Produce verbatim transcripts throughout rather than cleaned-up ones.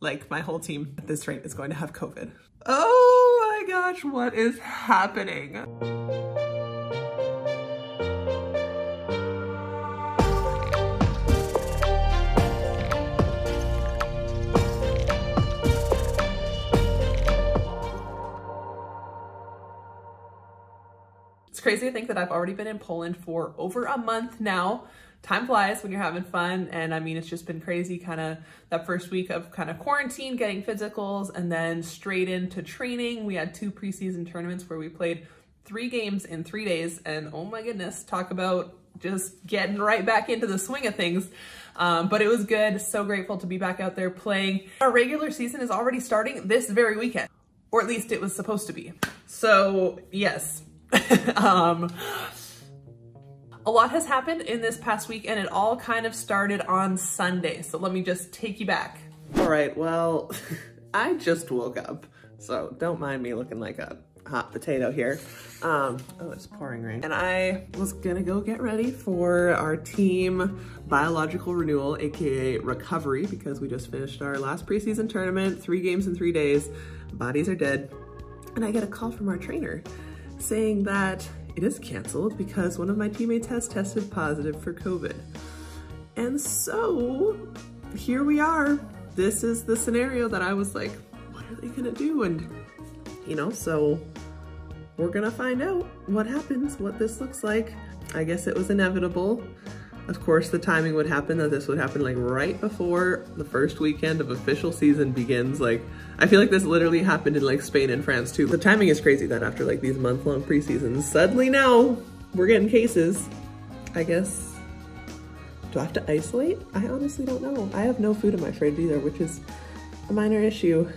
Like, my whole team at this rate is going to have COVID. Oh my gosh, what is happening? It's crazy to think that I've already been in Poland for over a month now. Time flies when you're having fun. And I mean, it's just been crazy, kind of that first week of kind of quarantine, getting physicals, and then straight into training. We had two preseason tournaments where we played three games in three days. And oh my goodness, talk about just getting right back into the swing of things. Um, but it was good. So grateful to be back out there playing. Our regular season is already starting this very weekend, or at least it was supposed to be. So yes. um, a lot has happened in this past week, and it all kind of started on Sunday. So let me just take you back. All right, well, I just woke up, so don't mind me looking like a hot potato here. Um, oh, it's pouring rain. And I was gonna go get ready for our team biological renewal, A K A recovery, because we just finished our last preseason tournament, three games in three days, bodies are dead. And I get a call from our trainer saying that it is canceled because one of my teammates has tested positive for COVID. And so here we are. This is the scenario that I was like, what are they gonna do? And you know, so we're gonna find out what happens, what this looks like. I guess it was inevitable. Of course, the timing would happen that this would happen like right before the first weekend of official season begins. Like, I feel like this literally happened in like Spain and France too. The timing is crazy that after like these month long preseasons, suddenly now we're getting cases. I guess, do I have to isolate? I honestly don't know. I have no food in my fridge either, which is a minor issue.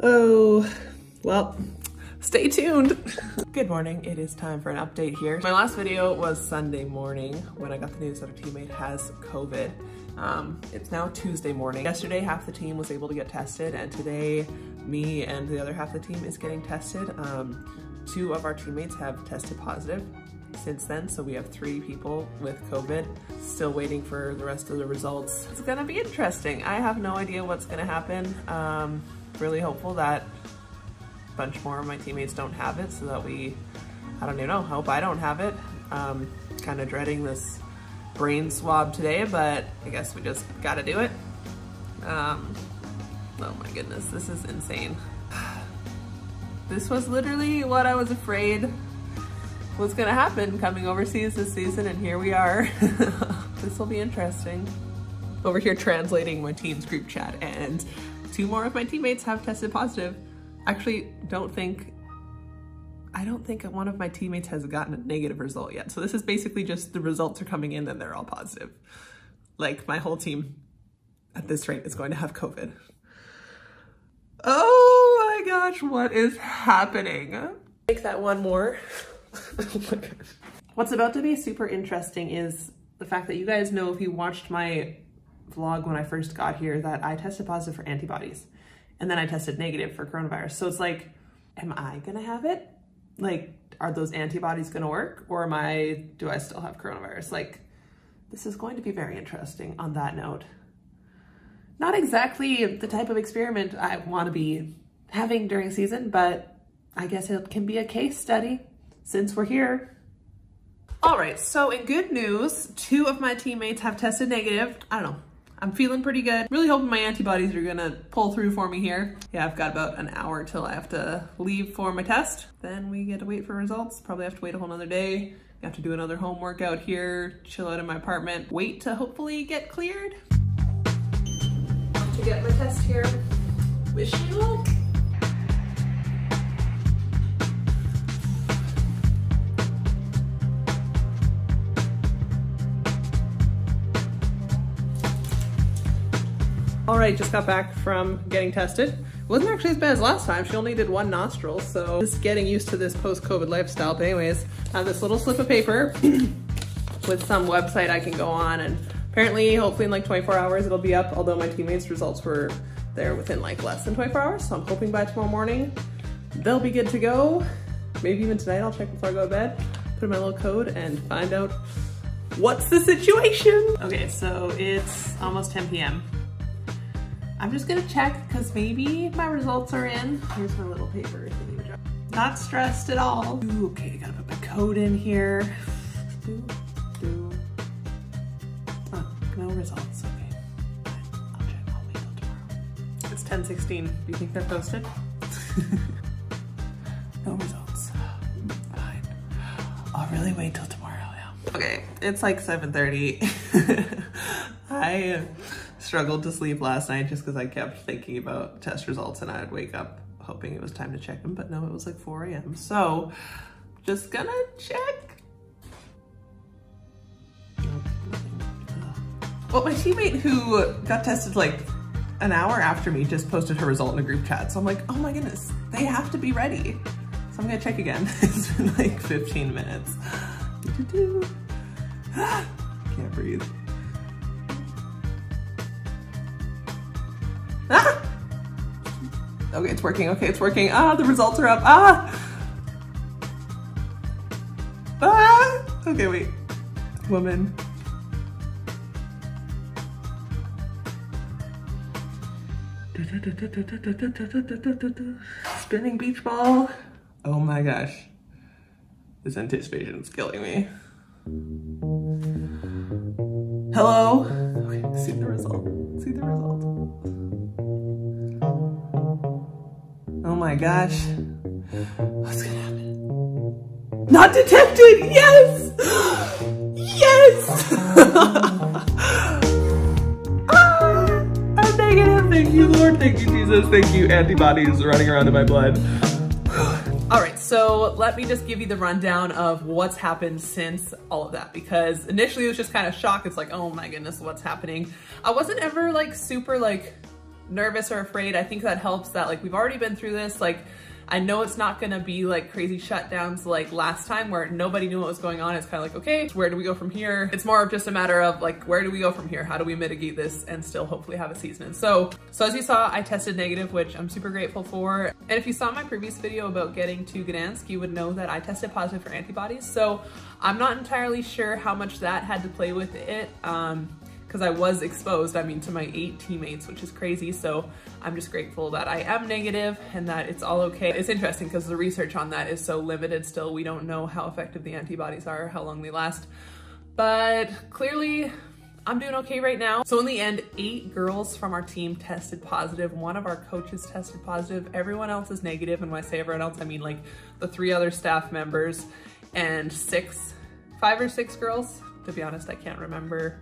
Oh, well. Stay tuned. Good morning, it is time for an update here. My last video was Sunday morning when I got the news that a teammate has COVID. Um, it's now Tuesday morning. Yesterday, half the team was able to get tested, and today, me and the other half of the team is getting tested. Um, two of our teammates have tested positive since then, so we have three people with COVID. Still waiting for the rest of the results. It's gonna be interesting. I have no idea what's gonna happen. Um, really hopeful that bunch more of my teammates don't have it, so that we, I don't even know, hope I don't have it. Um, kind of dreading this brain swab today, but I guess we just gotta do it. Um, oh my goodness, this is insane. This was literally what I was afraid was gonna happen coming overseas this season, and here we are. This will be interesting. Over here translating my team's group chat, and two more of my teammates have tested positive. Actually, don't think, I don't think one of my teammates has gotten a negative result yet. So this is basically just the results are coming in and they're all positive. Like, my whole team at this rate is going to have COVID. Oh my gosh, what is happening? Take that one more. Oh my gosh. What's about to be super interesting is the fact that you guys know, if you watched my vlog when I first got here, that I tested positive for antibodies. And then I tested negative for coronavirus. So it's like, am I gonna have it? Like, are those antibodies gonna work? Or am I, do I still have coronavirus? Like, this is going to be very interesting on that note. Not exactly the type of experiment I wanna be having during season, but I guess it can be a case study since we're here. All right, so in good news, two of my teammates have tested negative. I don't know. I'm feeling pretty good. Really hoping my antibodies are gonna pull through for me here. Yeah, I've got about an hour till I have to leave for my test. Then we get to wait for results. Probably have to wait a whole nother day. I have to do another home workout here, chill out in my apartment, wait to hopefully get cleared. Off to get my test here. Wish me luck. All right, just got back from getting tested. It wasn't actually as bad as last time. She only did one nostril, so just getting used to this post-COVID lifestyle. But anyways, I have this little slip of paper with some website I can go on, and apparently, hopefully in like twenty-four hours, it'll be up, although my teammates' results were there within like less than twenty-four hours, so I'm hoping by tomorrow morning, they'll be good to go. Maybe even tonight, I'll check before I go to bed, put in my little code, and find out what's the situation. Okay, so it's almost ten p m I'm just gonna check because maybe my results are in. Here's my little paper. Not stressed at all. Ooh, okay, I gotta put my code in here. Ooh, ooh. Oh, no results. Okay, I'll check. I'll wait till tomorrow. It's ten sixteen. Do you think they're posted? No results. Fine. I'll really wait till tomorrow now. Okay, it's like seven thirty. I struggled to sleep last night just because I kept thinking about test results and I'd wake up hoping it was time to check them, but no, it was like four A M So, just gonna check. Well, my teammate who got tested like an hour after me just posted her result in a group chat. So I'm like, oh my goodness, they have to be ready. So I'm gonna check again. It's been like fifteen minutes. Doo-doo-doo. Can't breathe. Ah! Okay, it's working, okay, it's working. Ah, the results are up, ah! Ah! Okay, wait, woman. Spinning beach ball. Oh my gosh. This anticipation is killing me. Hello? Okay, see the result, see the result. Oh my gosh, what's gonna happen? Not detected, yes! Yes! Ah, I'm negative, thank you Lord, thank you Jesus, thank you antibodies running around in my blood. All right, so let me just give you the rundown of what's happened since all of that, because initially it was just kind of shock. It's like, oh my goodness, what's happening? I wasn't ever like super like, nervous or afraid. I think that helps that like we've already been through this. Like I know it's not gonna be like crazy shutdowns like last time where nobody knew what was going on. It's kind of like, okay, where do we go from here? It's more of just a matter of like, where do we go from here? How do we mitigate this and still hopefully have a season? So, so as you saw, I tested negative, which I'm super grateful for. And if you saw my previous video about getting to Gdansk, you would know that I tested positive for antibodies. So I'm not entirely sure how much that had to play with it. Um, Cause I was exposed, I mean, to my eight teammates, which is crazy. So I'm just grateful that I am negative and that it's all okay. It's interesting because the research on that is so limited still. We don't know how effective the antibodies are, how long they last, but clearly I'm doing okay right now. So in the end, eight girls from our team tested positive. One of our coaches tested positive. Everyone else is negative. And when I say everyone else, I mean like the three other staff members and six, five or six girls. To be honest, I can't remember.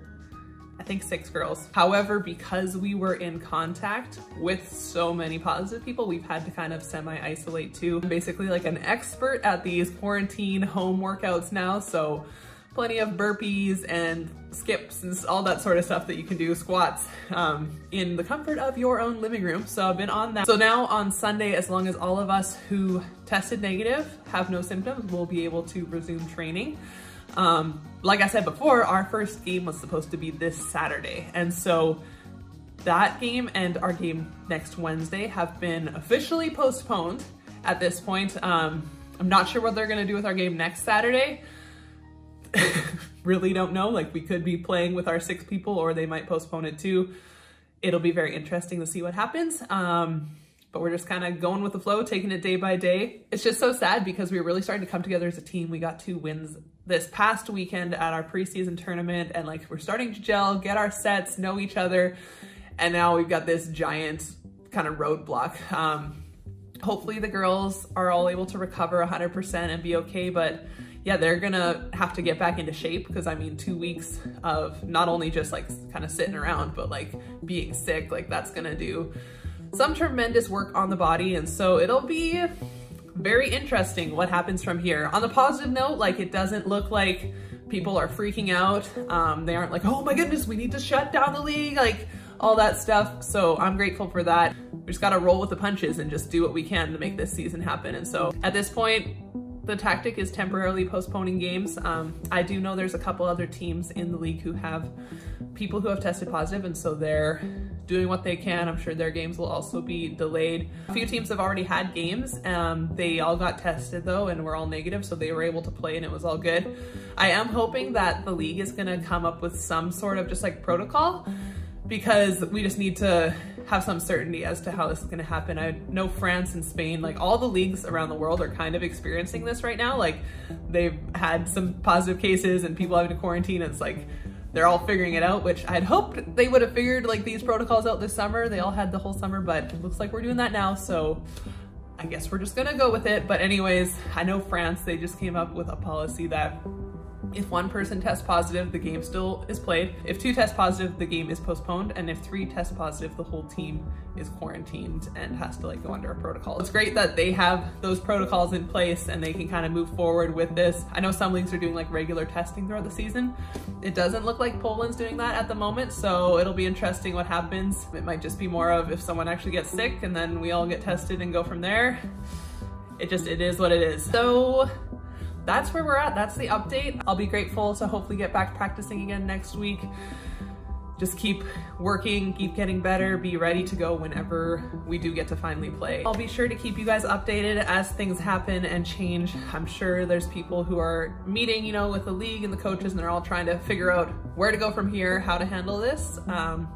I think six girls. However, because we were in contact with so many positive people, we've had to kind of semi-isolate too. I'm basically like an expert at these quarantine home workouts now. So plenty of burpees and skips and all that sort of stuff that you can do, squats, um, in the comfort of your own living room. So I've been on that. So now on Sunday, as long as all of us who tested negative have no symptoms, we'll be able to resume training. Um, like I said before, our first game was supposed to be this Saturday. And so that game and our game next Wednesday have been officially postponed at this point. Um, I'm not sure what they're going to do with our game next Saturday. Really don't know. Like we could be playing with our six people or they might postpone it too. It'll be very interesting to see what happens. Um, but we're just kind of going with the flow, taking it day by day. It's just so sad because we were really starting to come together as a team. We got two wins this past weekend at our preseason tournament and like we're starting to gel, get our sets, know each other. And now we've got this giant kind of roadblock. Um, hopefully the girls are all able to recover one hundred percent and be okay, but yeah, they're gonna have to get back into shape because I mean, two weeks of not only just like kind of sitting around, but like being sick, like that's gonna do some tremendous work on the body. And so it'll be very interesting what happens from here. On the positive note, like it doesn't look like people are freaking out. Um, they aren't like, oh my goodness, we need to shut down the league, like all that stuff. So I'm grateful for that. We just gotta roll with the punches and just do what we can to make this season happen. And so at this point, the tactic is temporarily postponing games. Um, I do know there's a couple other teams in the league who have people who have tested positive, and so they're doing what they can. I'm sure their games will also be delayed. A few teams have already had games. Um, they all got tested though, and were all negative, so they were able to play and it was all good. I am hoping that the league is gonna come up with some sort of just like protocol because we just need to have some certainty as to how this is going to happen. I know France and Spain, like all the leagues around the world, are kind of experiencing this right now. Like they've had some positive cases and people having to quarantine. It's like they're all figuring it out, which I'd hoped they would have figured like these protocols out this summer. They all had the whole summer, but it looks like we're doing that now. So I guess we're just gonna go with it. But anyways, I know France, they just came up with a policy that if one person tests positive, the game still is played. If two test positive, the game is postponed. And if three test positive, the whole team is quarantined and has to like go under a protocol. It's great that they have those protocols in place and they can kind of move forward with this. I know some leagues are doing like regular testing throughout the season. It doesn't look like Poland's doing that at the moment, so it'll be interesting what happens. It might just be more of if someone actually gets sick and then we all get tested and go from there. It just, it is what it is. So that's where we're at. That's the update. I'll be grateful to hopefully get back practicing again next week. Just keep working, keep getting better, be ready to go whenever we do get to finally play. I'll be sure to keep you guys updated as things happen and change. I'm sure there's people who are meeting, you know, with the league and the coaches, and they're all trying to figure out where to go from here, how to handle this. Um,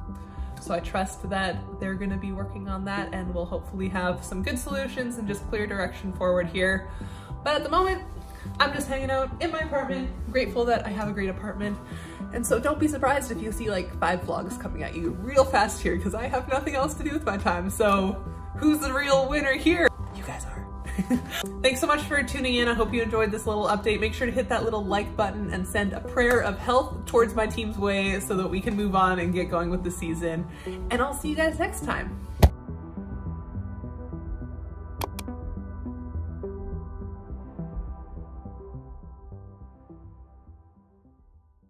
So I trust that they're gonna be working on that, and we'll hopefully have some good solutions and just clear direction forward here. But at the moment, I'm just hanging out in my apartment, grateful that I have a great apartment. And so don't be surprised if you see like five vlogs coming at you real fast here, because I have nothing else to do with my time. So who's the real winner here? You guys are. Thanks so much for tuning in. I hope you enjoyed this little update. Make sure to hit that little like button and send a prayer of health towards my team's way so that we can move on and get going with the season. And I'll see you guys next time.